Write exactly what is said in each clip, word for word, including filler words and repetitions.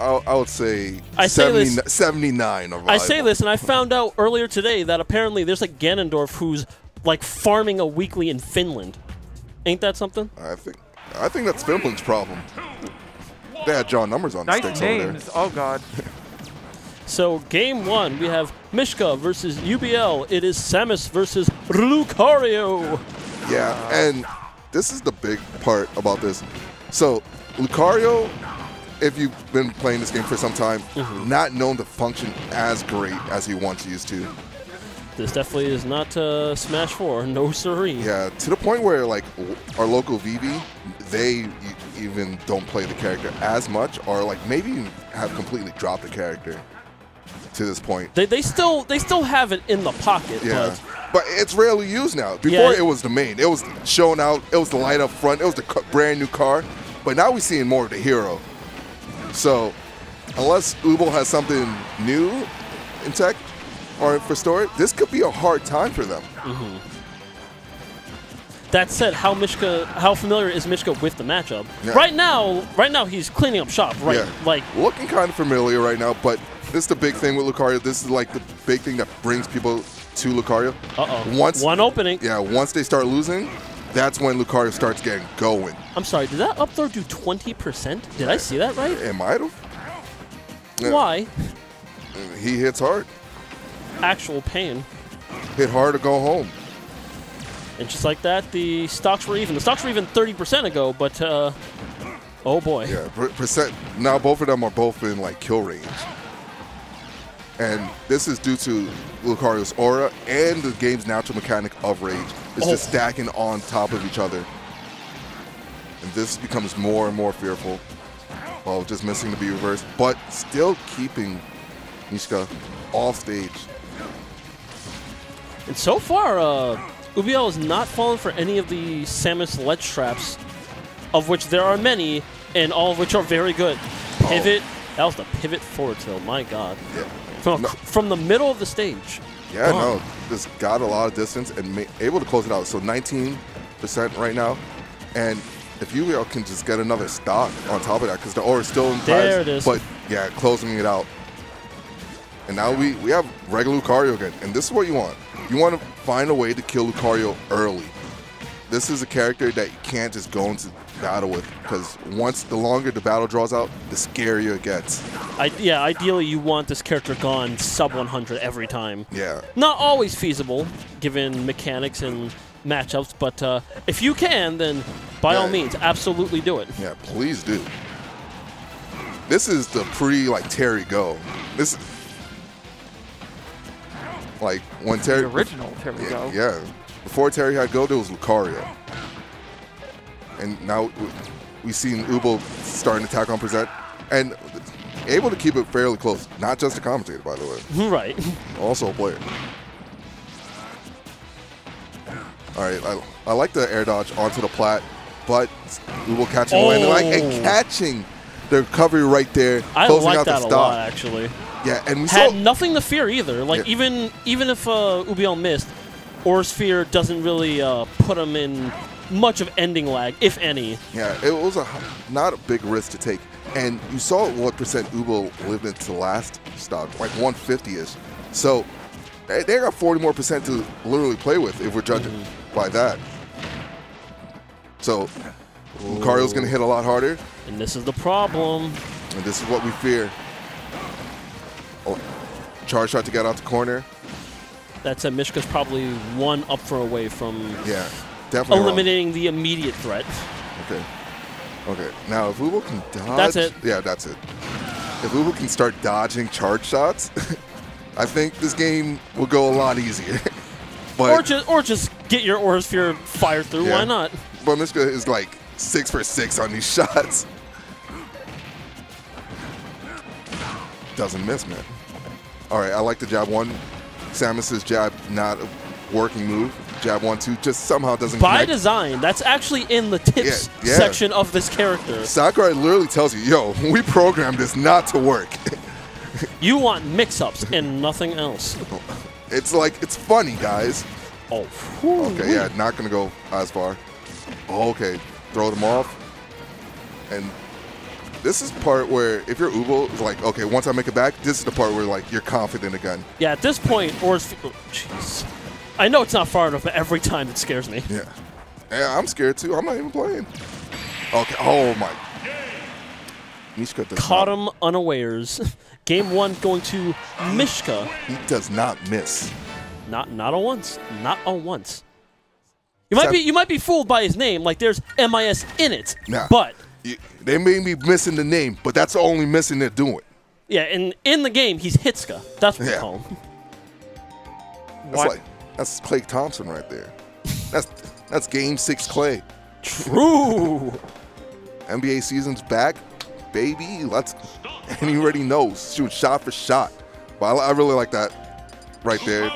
I, I would say, I seventy, say this, seventy-nine. Arrival. I say this, and I found out earlier today that apparently there's a Ganondorf who's like farming a weekly in Finland. Ain't that something? I think I think that's Finland's problem. They had John Numbers on nice the sticks names. Over there. Oh God. So game one, we have Mishka versus U B L. It is Samus versus Lucario. Yeah, and this is the big part about this. So Lucario, if you've been playing this game for some time, mm-hmm. not known to function as great as he once used to. This definitely is not uh, Smash four, no siree. Yeah, to the point where like our local V B, they e even don't play the character as much, or like maybe have completely dropped the character to this point. They, they still they still have it in the pocket. Yeah, but, but it's rarely used now. Before yeah, it was the main, it was shown out, it was the light up front, it was the brand new car. But now we're seeing more of the hero. So, unless U B L has something new in tech or for storage, this could be a hard time for them. Mm-hmm. That said, how Mishka, how familiar is Mishka with the matchup? Yeah. Right now, right now he's cleaning up shop. Right, yeah. Like looking kind of familiar right now. But this is the big thing with Lucario. This is like the big thing that brings people to Lucario. Uh oh. Once one opening. Yeah. Once they start losing, that's when Lucario starts getting going. I'm sorry, did that up throw do twenty percent? Did I see that right? It might have. Yeah. Why? He hits hard. Actual pain. Hit hard to go home. And just like that, the stocks were even. The stocks were even thirty percent ago, but uh, oh boy. Yeah, percent. Now both of them are both in like kill range. And this is due to Lucario's aura and the game's natural mechanic of rage. It's oh. just stacking on top of each other. And this becomes more and more fearful. Well, just missing the B reverse, but still keeping Mishka off stage. And so far, uh, U B L has not fallen for any of the Samus ledge traps, of which there are many, and all of which are very good. Pivot. Oh. That was the pivot forward tilt, my God. Yeah. From, no. from the middle of the stage. Yeah, gone. no, just got a lot of distance and ma able to close it out. So nineteen percent right now. And if U B L can just get another stock on top of that, because the aura is still in prize. There it is. But yeah, closing it out. And now we, we have regular Lucario again. And this is what you want. You want to find a way to kill Lucario early. This is a character that you can't just go into battle with, because once the longer the battle draws out, the scarier it gets. I, yeah, ideally you want this character gone sub one hundred every time. Yeah. Not always feasible, given mechanics and matchups, but uh, if you can, then by yeah. all means, absolutely do it. Yeah, please do. This is the pre like Terry go. This is like when Terry the original Terry yeah, go. Yeah. Before Terry had go, there was Lucario. And now we've seen U B L starting to attack on percent and able to keep it fairly close. Not just a commentator, by the way. Right. Also a player. All right, I, I like the air dodge onto the plat, but U B L catching oh. the landing leg and catching the recovery right there. I like out that the stop. a lot, actually. Yeah, and we had saw nothing to fear either. Like yeah. even even if uh, U B L missed, Sphere doesn't really uh, put him in much of ending lag, if any. Yeah, it was a, not a big risk to take. And you saw what percent U B L lived into last stock, like one fifty-ish. So they, they got forty more percent to literally play with if we're judging mm-hmm. by that. So Lucario's going to hit a lot harder. And this is the problem. And this is what we fear. Oh, charge shot to get out the corner. That said, Mishka's probably one up for away from yeah, definitely eliminating wrong. the immediate threat. Okay. Okay. Now, if U B L can dodge... That's it. Yeah, that's it. If U B L can start dodging charge shots, I think this game will go a lot easier. but or, just, or just get your Aura Sphere fired through. Yeah. Why not? But Mishka is like six for six on these shots. Doesn't miss, man. All right, I like the jab one. Samus's jab, not a working move. Jab one, two, just somehow doesn't By connect. design, that's actually in the tips yeah, yeah. section of this character. Sakurai literally tells you, yo, we programmed this not to work. You want mix-ups and nothing else. It's like, it's funny, guys. Oh. Whew. Okay, yeah, not going to go as far. Okay, throw them off. And This is part where if you're U B L, it's like, okay, once I make it back, this is the part where like you're confident in a gun. Yeah, at this point, or jeez, oh, I know it's not far enough, but every time it scares me. Yeah, yeah, I'm scared too. I'm not even playing. Okay. Oh my. Mishka does caught not. him unawares. Game one going to Mishka. He does not miss. Not not a once. Not a once. You might be you might be fooled by his name, like there's M I S in it. Nah, but you, they may be missing the name, but that's the only missing they're doing. Yeah, and in the game he's Hitska. That's what yeah. they call him. That's what? like that's Clay Thompson right there. That's that's game six Clay. True. N B A season's back, baby. Let's and he already knows. Shoot, shot for shot. But I, I really like that right there.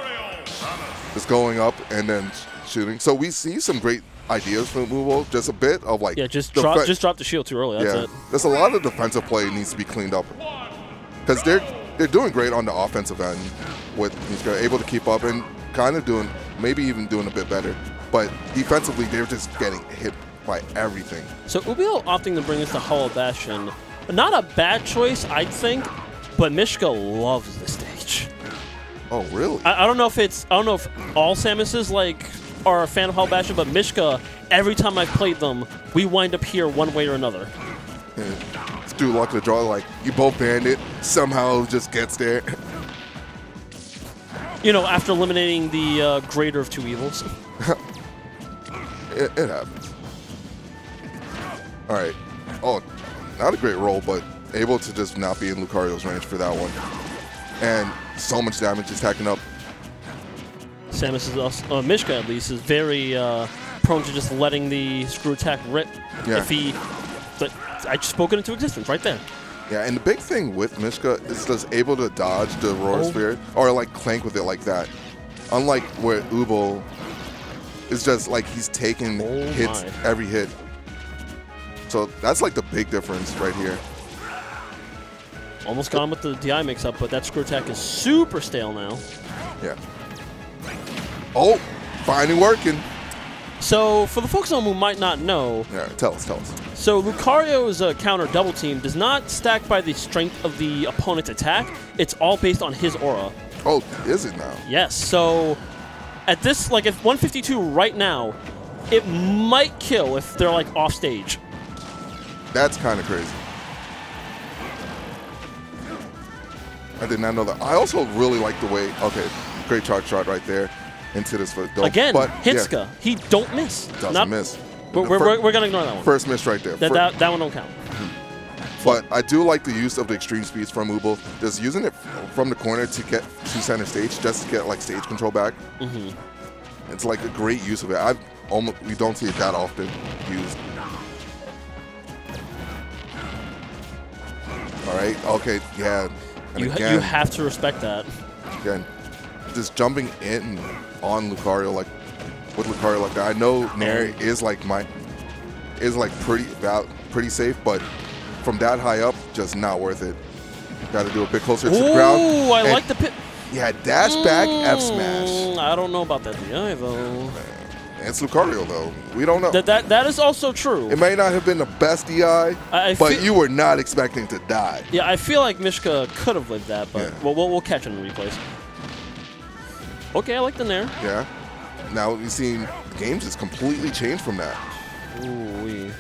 Just going up and then shooting. So we see some great ideas from U B L, just a bit of like... Yeah, just drop, just drop the shield too early, that's yeah. it. There's a lot of defensive play that needs to be cleaned up. Because they're they're doing great on the offensive end with Mishka, able to keep up and kind of doing, maybe even doing a bit better. But defensively, they're just getting hit by everything. So U B L opting to bring us to Hollow Bastion. Not a bad choice, I think, but Mishka loves this stage. Oh, really? I, I don't know if it's... I don't know if all Samus's like... are a fan of Hollow Bastion, but Mishka, every time I've played them, we wind up here one way or another. Yeah. It's through luck to draw, like, you both banned it, somehow just gets there. You know, after eliminating the uh, greater of two evils. it, it happens. Alright. Oh, not a great roll, but able to just not be in Lucario's range for that one. And so much damage is stacking up. Samus is also, uh, Mishka at least, is very uh, prone to just letting the screw attack rip. Yeah. If he, but I just spoke it into existence right there. Yeah, and the big thing with Mishka is just able to dodge the Roar oh. Spirit or like clank with it like that. Unlike where U B L is just like he's taking oh hits my. every hit. So that's like the big difference right here. Almost gone with the D I mix up, but that screw attack is super stale now. Yeah. Oh, finally working. So, for the folks at home who might not know... Yeah, tell us, tell us. So, Lucario's uh, counter double team does not stack by the strength of the opponent's attack. It's all based on his aura. Oh, is it now? Yes. So, at this, like, if one fifty-two right now, it might kill if they're, like, off stage. That's kind of crazy. I did not know that. I also really like the way... Okay, great charge shot right there. Into this foot. Again, but, Hitska. Yeah. He don't miss. Doesn't Not, miss. We're, we're, first, we're going to ignore that one. First miss right there. That, first, that, that one don't count. But I do like the use of the extreme speeds from U B L. Just using it from the corner to get to center stage just to get like stage control back. Mm-hmm. It's like a great use of it. I've almost, we don't see it that often used. All right. Okay. Yeah. And you, again, you have to respect that. Again, just jumping in on Lucario, like with Lucario like that. I know Nair is like my is like pretty about pretty safe, but from that high up, just not worth it. Got to do a bit closer to Ooh, the ground. Ooh, I and like the pit. Yeah, dash back mm, F smash. I don't know about that D I though. It's Lucario though. We don't know. That that that is also true. It may not have been the best D I, I, I but you were not expecting to die. Yeah, I feel like Mishka could have lived that, but yeah. we'll, we'll we'll catch it in the replays. Okay, I like the Nair. Yeah. Now we've seen games has completely changed from that. Ooh-wee.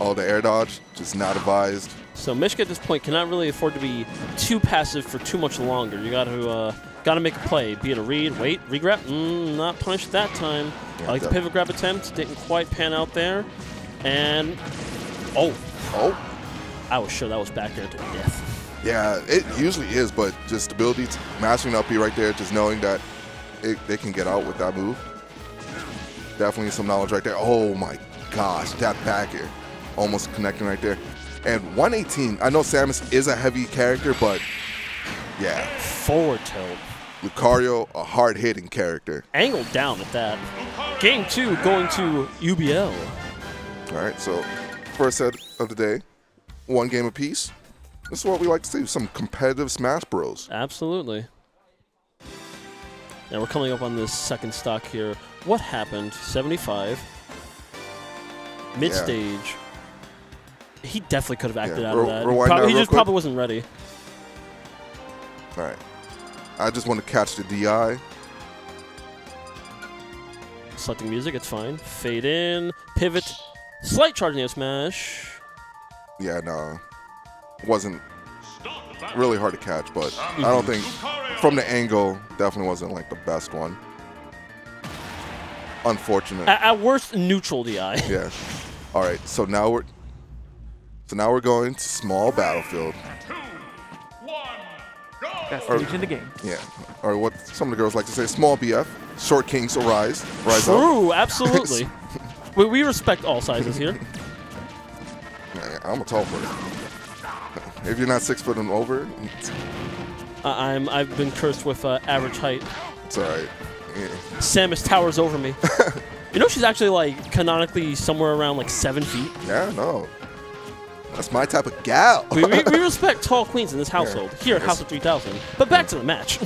Oh, the air dodge, just not advised. So Mishka at this point cannot really afford to be too passive for too much longer. You got to uh, got to make a play, be it a read, wait, regrab. Mm, not punished that time. Yeah, I like the pivot grab attempt, didn't quite pan out there. And oh, oh, I was sure that was back there to death. Yeah, it usually is, but just the ability to mastering up B right there, just knowing that it, they can get out with that move. Definitely some knowledge right there. Oh my gosh, that back air almost connecting right there. And one eighteen, I know Samus is a heavy character, but yeah. Forward tilt. Lucario, a hard-hitting character. Angled down at that. Game two going to U B L. All right, so first set of the day, one game apiece. This is what we like to see, some competitive Smash Bros. Absolutely. Now we're coming up on this second stock here. What happened? seventy-five. Mid-stage. Yeah. He definitely could have acted yeah, out of that. Rewind Pro he just quick. probably wasn't ready. All right. I just want to catch the D I. Selecting music, it's fine. Fade in, pivot, slight charge neo smash. Yeah, no. Wasn't really hard to catch, but mm-hmm. I don't think from the angle definitely wasn't like the best one. Unfortunate. At, at worst, neutral D I. Yeah. All right. So now we're so now we're going to Small Battlefield. Three, two, one, go. Best or, stage in the game. Yeah. Or what some of the girls like to say, Small B F. Short kings arise. Rise True, up. True. Absolutely. we, we respect all sizes here. Yeah, I'm a tall person. If you're not six foot and over. Uh, I'm. I've been cursed with uh, average height. It's all right. Yeah. Samus towers over me. You know she's actually like canonically somewhere around like seven feet. Yeah, no, that's my type of gal. we, we, we respect tall queens in this household yeah, here at House of Three Thousand. But back to the match.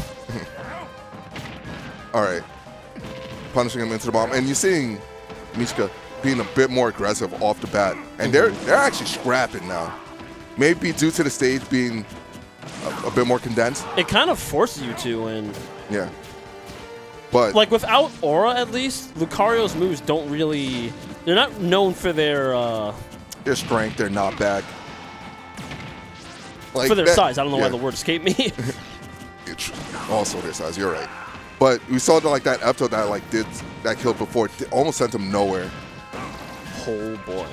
All right, punishing him into the bomb, and you're seeing Mishka being a bit more aggressive off the bat, and mm-hmm. they're they're actually scrapping now. Maybe due to the stage being a, a bit more condensed. It kind of forces you to, and yeah. But like without aura, at least Lucario's moves don't really—they're not known for their uh, their strength. They're not back like for their that, size. I don't know yeah. why the word escaped me. Also their size. You're right. But we saw that like that up to that like did that kill before almost sent him nowhere. Oh boy!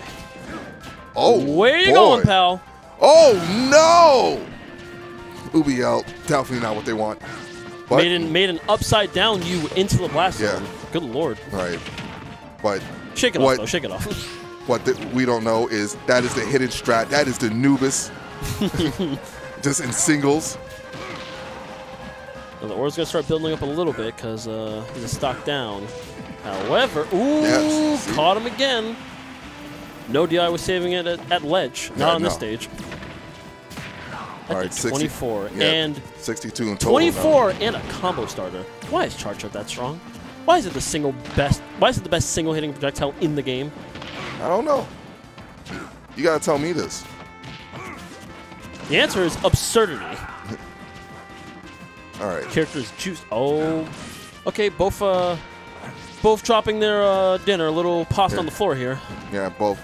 Oh, where you boy. going, pal? Oh no! U B L definitely not what they want. But made an, made an upside down U into the blast zone. Yeah. Good lord. Right. But shake it what, off, though. Shake it off. What the, we don't know is that is the hidden strat. That is the Nubis. Just in singles. Now the Aura's going to start building up a little bit because uh, he's a stock down. However, ooh, yes. caught him again. No D I was saving it at, at ledge. Not yeah, on no. this stage. All right, twenty-four sixty, yeah, and sixty-two in total. twenty-four now. And a combo starter. Why is Charge Shot that strong? Why is it the single best? Why is it the best single hitting projectile in the game? I don't know. You gotta tell me this. The answer is absurdity. All right. Characters juiced. Oh, okay. Both uh, both chopping their uh, dinner. A little pasta yeah. on the floor here. Yeah, both.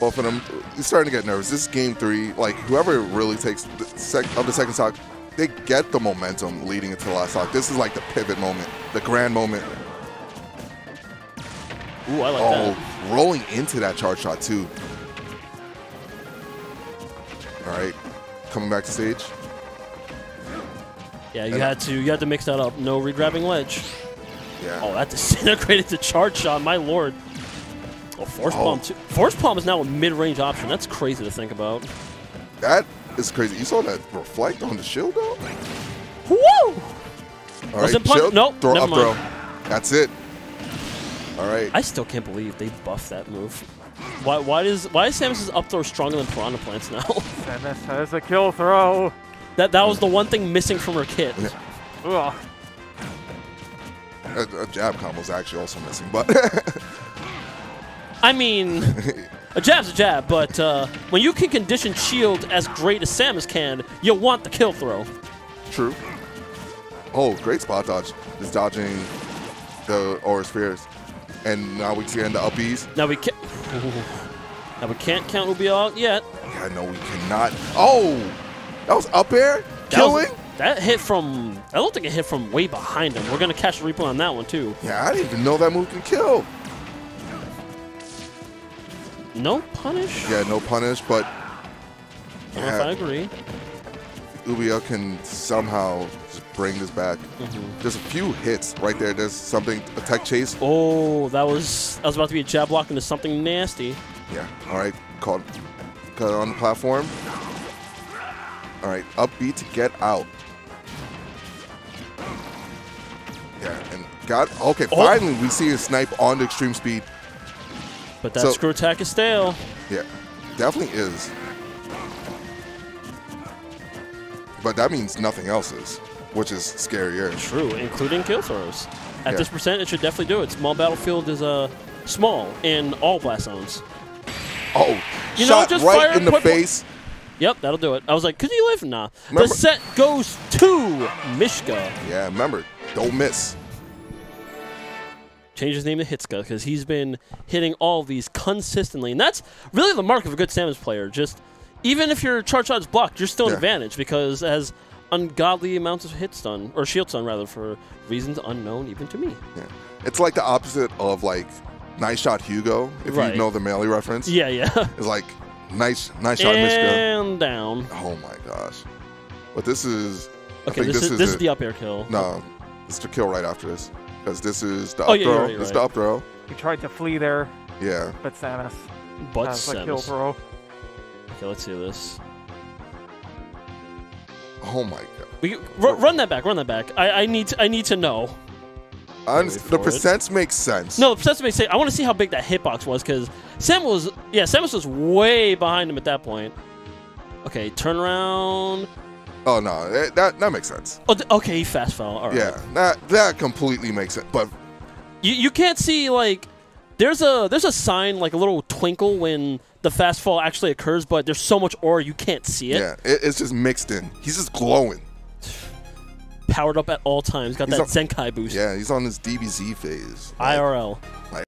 Both of them, it's starting to get nervous. This is game three. Like, whoever really takes the sec of the second stock, they get the momentum leading into the last stock. This is like the pivot moment, the grand moment. Ooh, I like oh, that. Rolling into that charge shot, too. All right, coming back to stage. Yeah, you and had to you had to mix that up. No re-grabbing ledge. Yeah. Oh, that disintegrated the charge shot, my lord. Oh, Force oh. Palm too. Force Palm is now a mid-range option. That's crazy to think about. That is crazy. You saw that reflect on the shield, though? Woo! All right, shield, nope, throw up throw. That's it. All right. I still can't believe they buffed that move. Why Why does Why is Samus' up throw stronger than Piranha Plants now? Samus has a kill throw. That That was the one thing missing from her kit. Yeah. A, a jab combo is actually also missing, but... I mean, a jab's a jab, but uh, when you can condition shield as great as Samus can, you'll want the kill throw. True. Oh, great spot dodge. Just dodging the Aura Spheres. And now we can the upbees. Now we can't. Now we can't count U B L yet. Yeah, no, we cannot. Oh! That was up air? Killing? That, was, that hit from. I don't think it hit from way behind him. We're going to catch a replay on that one, too. Yeah, I didn't even know that move could kill. No punish? Yeah, no punish, but... I don't know if I agree. U B L can somehow just bring this back. Mm-hmm. There's a few hits right there. There's something, a tech chase. Oh, that was... That was about to be a jab block into something nasty. Yeah, all right. Caught, caught on the platform. All right, up B to get out. Yeah, and got... Okay, oh. finally we see a snipe on the extreme speed. But that so, screw attack is stale. Yeah, definitely is. But that means nothing else is, which is scarier. True, including kill throws. At yeah. this percent, it should definitely do it. Small Battlefield is uh, small in all blast zones. Oh, You know, just right fire in the face. Yep, that'll do it. I was like, could you live? Nah. Remember, the set goes to Mishka. Yeah, remember, don't miss. Change his name to Hitska because he's been hitting all of these consistently. And that's really the mark of a good Samus player. Just even if your charge shot's blocked, you're still an yeah. advantage because it has ungodly amounts of hits done, or shields done, rather, for reasons unknown even to me. Yeah. It's like the opposite of, like, Nice Shot Hugo, if right. you know the melee reference. Yeah, yeah. It's like... Nice, nice shot, Mishka. And down. Oh my gosh! But this is. Okay, I think this, this is, is this is the up air kill. No, it's the kill right after this, because this is the oh, up yeah, throw. You're right, you're it's right. the up throw. He tried to flee there. Yeah. But Samus. But Samus. Like kill throw. Okay, let's see this. Oh my god. We, r run that back. Run that back. I, I need to, I need to know. I'm, the percents make sense. No, the percents make sense. I want to see how big that hitbox was, because Sam was, yeah, Samus was way behind him at that point. Okay, turn around. Oh no, it, that that makes sense. Oh, okay, he fast fell. All right. Yeah, that that completely makes sense. But you you can't see, like, there's a there's a sign, like a little twinkle when the fast fall actually occurs, but there's so much aura you can't see it. Yeah, it, it's just mixed in. He's just glowing. Powered up at all times. Got he's that on, Zenkai boost. Yeah, he's on his D B Z phase. Like, I R L. Like